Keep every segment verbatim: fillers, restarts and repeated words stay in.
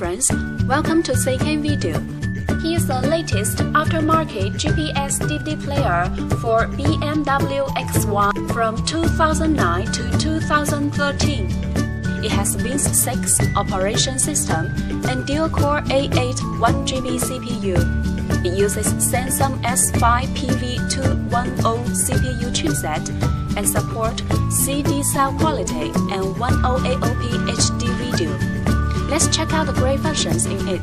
friends, welcome to Seicane Video. Here's the latest aftermarket G P S D V D player for B M W X one from two thousand nine to two thousand thirteen. It has Win six operation system and dual-core A eight one gigabyte C P U. It uses Samsung S five P V two ten C P U chipset and support C D sound quality and ten eighty P H D video. Let's check out the great functions in it.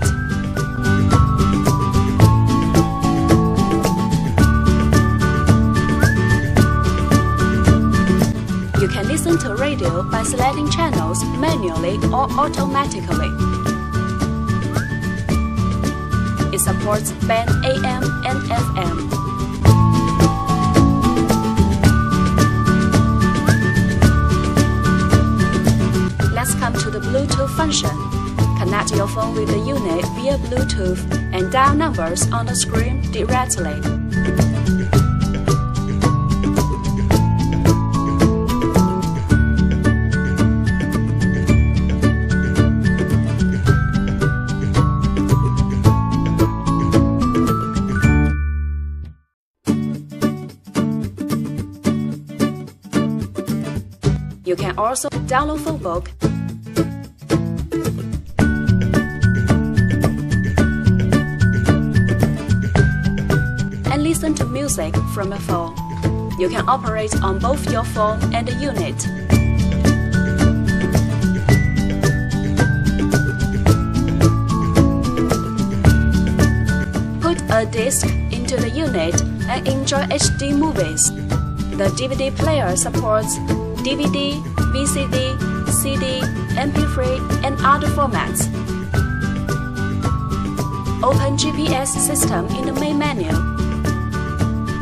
You can listen to radio by selecting channels manually or automatically. It supports band A M and F M. Let's come to the Bluetooth function. Connect your phone with the unit via Bluetooth and dial numbers on the screen directly. You can also download phone book, and listen to music from a phone. You can operate on both your phone and the unit. Put a disc into the unit and enjoy H D movies. The D V D player supports D V D, V C D, C D, M P three, and other formats. Open G P S system in the main menu.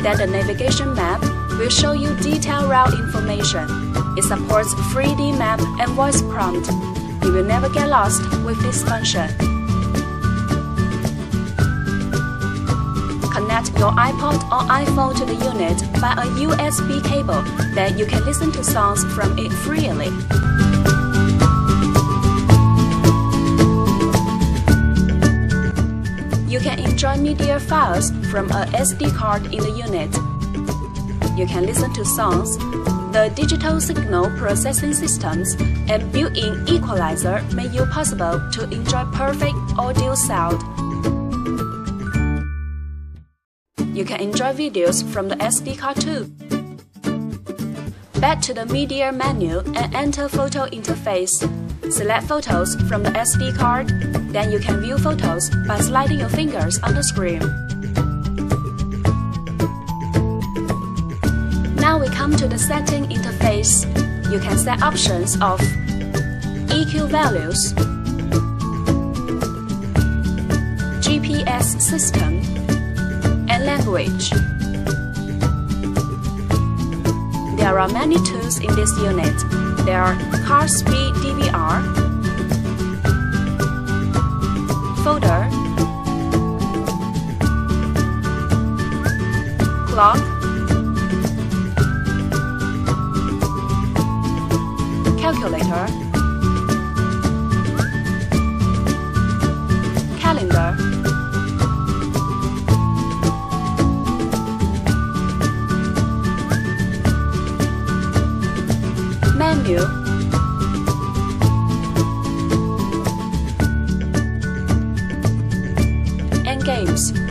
Then the navigation map will show you detailed route information. It supports three D map and voice prompt. You will never get lost with this function. Connect your iPod or iPhone to the unit by a U S B cable, then you can listen to songs from it freely. You can enjoy media files from a S D card in the unit. You can listen to songs. The digital signal processing systems and built-in equalizer make it possible to enjoy perfect audio sound. You can enjoy videos from the S D card too. Back to the media menu and enter photo interface. Select photos from the S D card, then you can view photos by sliding your fingers on the screen. Now we come to the setting interface. You can set options of E Q values, G P S system, and language. There are many tools in this unit. There are car speed D V R, folder, clock, calculator, calendar, menu, and games.